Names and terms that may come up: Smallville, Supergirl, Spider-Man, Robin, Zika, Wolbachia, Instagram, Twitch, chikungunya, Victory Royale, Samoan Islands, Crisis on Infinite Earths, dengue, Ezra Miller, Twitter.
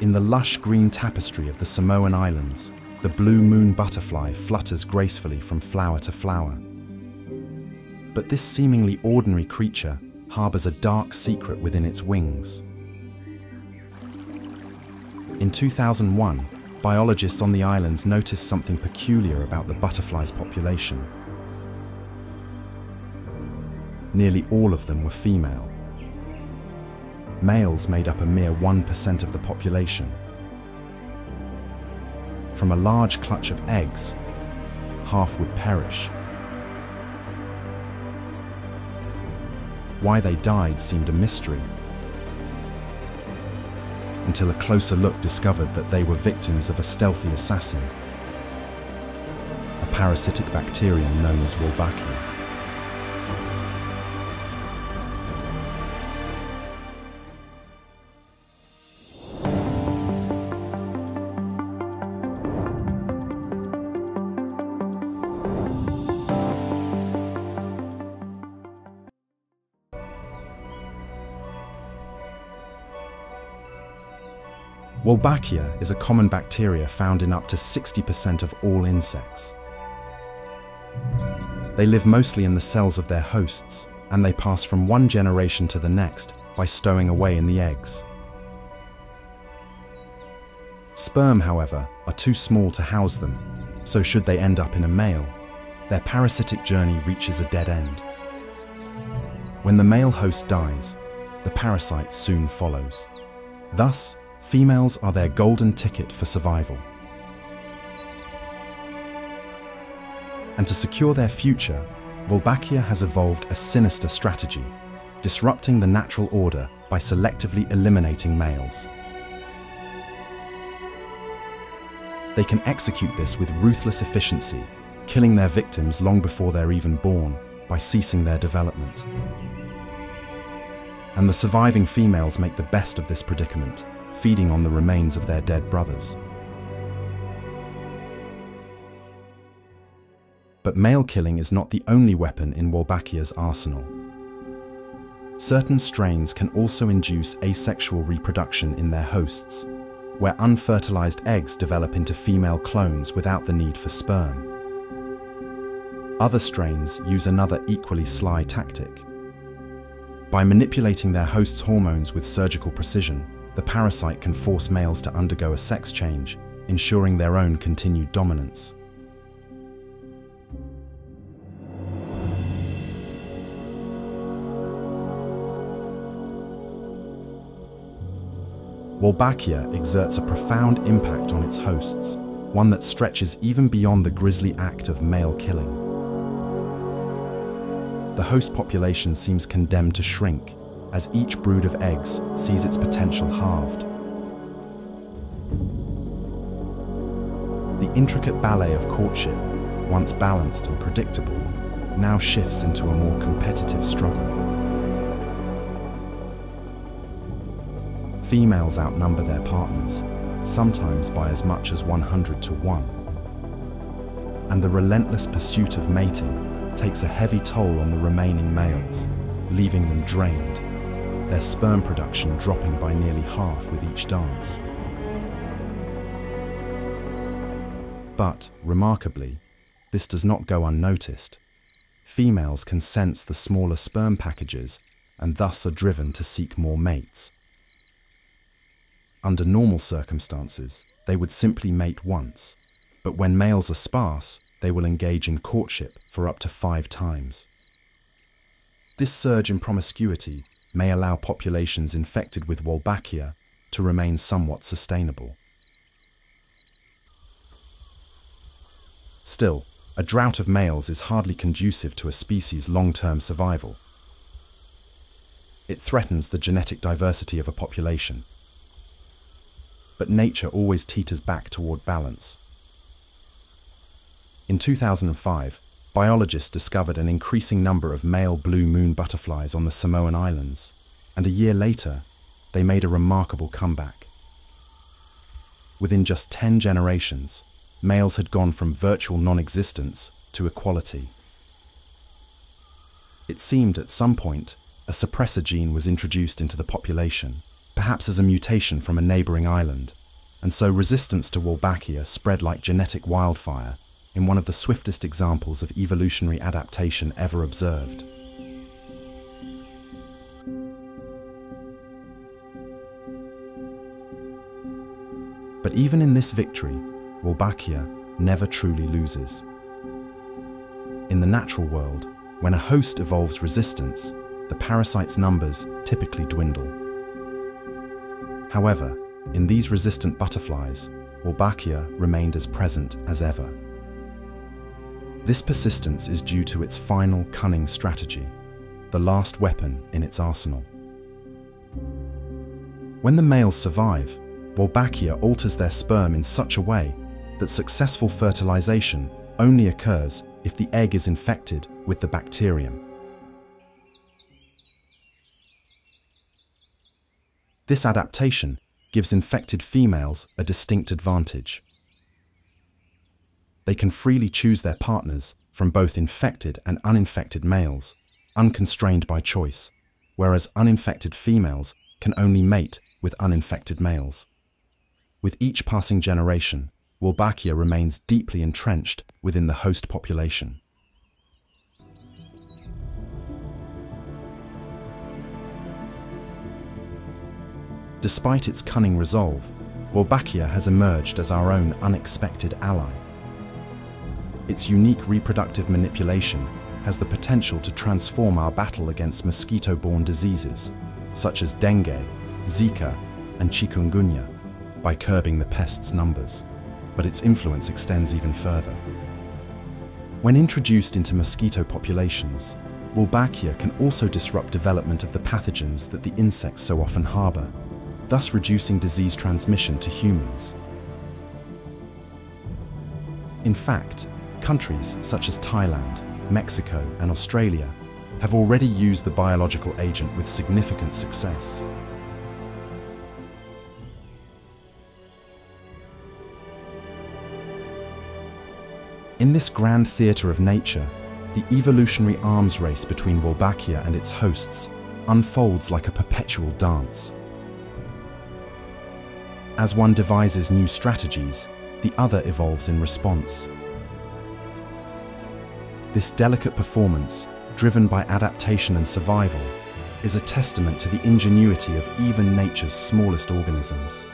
In the lush green tapestry of the Samoan Islands, the blue moon butterfly flutters gracefully from flower to flower. But this seemingly ordinary creature harbors a dark secret within its wings. In 2001, biologists on the islands noticed something peculiar about the butterfly's population. Nearly all of them were female. Males made up a mere 1% of the population. From a large clutch of eggs, half would perish. Why they died seemed a mystery, until a closer look discovered that they were victims of a stealthy assassin, a parasitic bacterium known as Wolbachia. Wolbachia is a common bacteria found in up to 60% of all insects. They live mostly in the cells of their hosts, and they pass from one generation to the next by stowing away in the eggs. Sperm, however, are too small to house them, so should they end up in a male, their parasitic journey reaches a dead end. When the male host dies, the parasite soon follows. Thus, females are their golden ticket for survival. And to secure their future, Wolbachia has evolved a sinister strategy, disrupting the natural order by selectively eliminating males. They can execute this with ruthless efficiency, killing their victims long before they're even born by ceasing their development. And the surviving females make the best of this predicament, feeding on the remains of their dead brothers. But male killing is not the only weapon in Wolbachia's arsenal. Certain strains can also induce asexual reproduction in their hosts, where unfertilized eggs develop into female clones without the need for sperm. Other strains use another equally sly tactic. By manipulating their hosts' hormones with surgical precision, the parasite can force males to undergo a sex change, ensuring their own continued dominance. Wolbachia exerts a profound impact on its hosts, one that stretches even beyond the grisly act of male killing. The host population seems condemned to shrink, as each brood of eggs sees its potential halved. The intricate ballet of courtship, once balanced and predictable, now shifts into a more competitive struggle. Females outnumber their partners, sometimes by as much as 100 to 1. And the relentless pursuit of mating takes a heavy toll on the remaining males, leaving them drained, their sperm production dropping by nearly half with each dance. But, remarkably, this does not go unnoticed. Females can sense the smaller sperm packages and thus are driven to seek more mates. Under normal circumstances, they would simply mate once, but when males are sparse, they will engage in courtship for up to 5 times. This surge in promiscuity may allow populations infected with Wolbachia to remain somewhat sustainable. Still, a drought of males is hardly conducive to a species' long-term survival. It threatens the genetic diversity of a population. But nature always teeters back toward balance. In 2005, biologists discovered an increasing number of male blue moon butterflies on the Samoan Islands, and a year later, they made a remarkable comeback. Within just 10 generations, males had gone from virtual non-existence to equality. It seemed at some point a suppressor gene was introduced into the population, perhaps as a mutation from a neighbouring island, and so resistance to Wolbachia spread like genetic wildfire in one of the swiftest examples of evolutionary adaptation ever observed. But even in this victory, Wolbachia never truly loses. In the natural world, when a host evolves resistance, the parasite's numbers typically dwindle. However, in these resistant butterflies, Wolbachia remained as present as ever. This persistence is due to its final cunning strategy, the last weapon in its arsenal. When the males survive, Wolbachia alters their sperm in such a way that successful fertilization only occurs if the egg is infected with the bacterium. This adaptation gives infected females a distinct advantage. They can freely choose their partners from both infected and uninfected males, unconstrained by choice, whereas uninfected females can only mate with uninfected males. With each passing generation, Wolbachia remains deeply entrenched within the host population. Despite its cunning resolve, Wolbachia has emerged as our own unexpected ally. Its unique reproductive manipulation has the potential to transform our battle against mosquito-borne diseases, such as dengue, Zika, and chikungunya, by curbing the pest's numbers. But its influence extends even further. When introduced into mosquito populations, Wolbachia can also disrupt development of the pathogens that the insects so often harbour, thus reducing disease transmission to humans. In fact, countries such as Thailand, Mexico, and Australia have already used the biological agent with significant success. In this grand theatre of nature, the evolutionary arms race between Wolbachia and its hosts unfolds like a perpetual dance. As one devises new strategies, the other evolves in response. This delicate performance, driven by adaptation and survival, is a testament to the ingenuity of even nature's smallest organisms.